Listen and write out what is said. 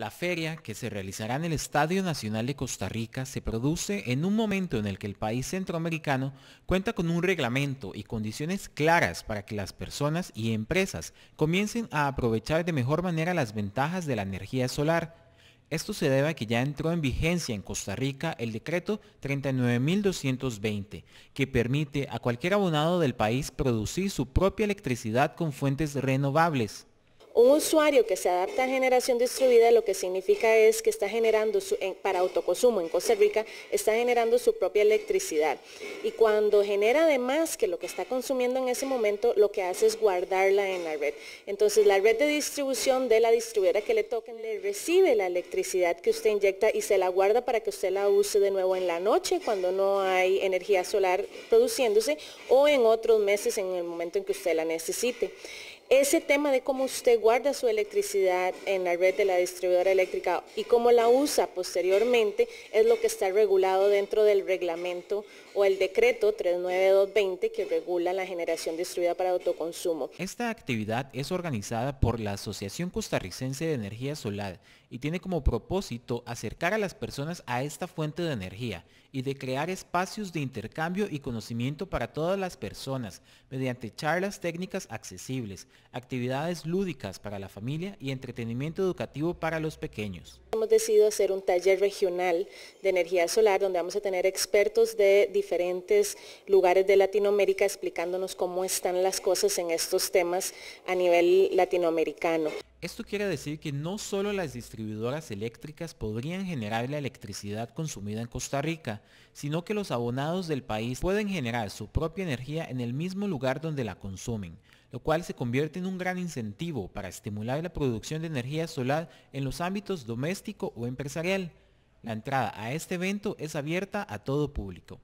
La feria, que se realizará en el Estadio Nacional de Costa Rica, se produce en un momento en el que el país centroamericano cuenta con un reglamento y condiciones claras para que las personas y empresas comiencen a aprovechar de mejor manera las ventajas de la energía solar. Esto se debe a que ya entró en vigencia en Costa Rica el Decreto 39.220, que permite a cualquier abonado del país producir su propia electricidad con fuentes renovables. Un usuario que se adapta a generación distribuida, lo que significa es que está generando, para autoconsumo en Costa Rica, está generando su propia electricidad. Y cuando genera de más que lo que está consumiendo en ese momento, lo que hace es guardarla en la red. Entonces la red de distribución de la distribuidora que le toquen, le recibe la electricidad que usted inyecta y se la guarda para que usted la use de nuevo en la noche, cuando no hay energía solar produciéndose, o en otros meses en el momento en que usted la necesite. Ese tema de cómo usted guarda su electricidad en la red de la distribuidora eléctrica y cómo la usa posteriormente es lo que está regulado dentro del reglamento o el decreto 39.220 que regula la generación distribuida para autoconsumo. Esta actividad es organizada por la Asociación Costarricense de Energía Solar y tiene como propósito acercar a las personas a esta fuente de energía y de crear espacios de intercambio y conocimiento para todas las personas mediante charlas técnicas accesibles, actividades lúdicas para la familia y entretenimiento educativo para los pequeños. Hemos decidido hacer un taller regional de energía solar donde vamos a tener expertos de diferentes lugares de Latinoamérica explicándonos cómo están las cosas en estos temas a nivel latinoamericano. Esto quiere decir que no solo las distribuidoras eléctricas podrían generar la electricidad consumida en Costa Rica, sino que los abonados del país pueden generar su propia energía en el mismo lugar donde la consumen, lo cual se convierte en un gran incentivo para estimular la producción de energía solar en los ámbitos doméstico o empresarial. La entrada a este evento es abierta a todo público.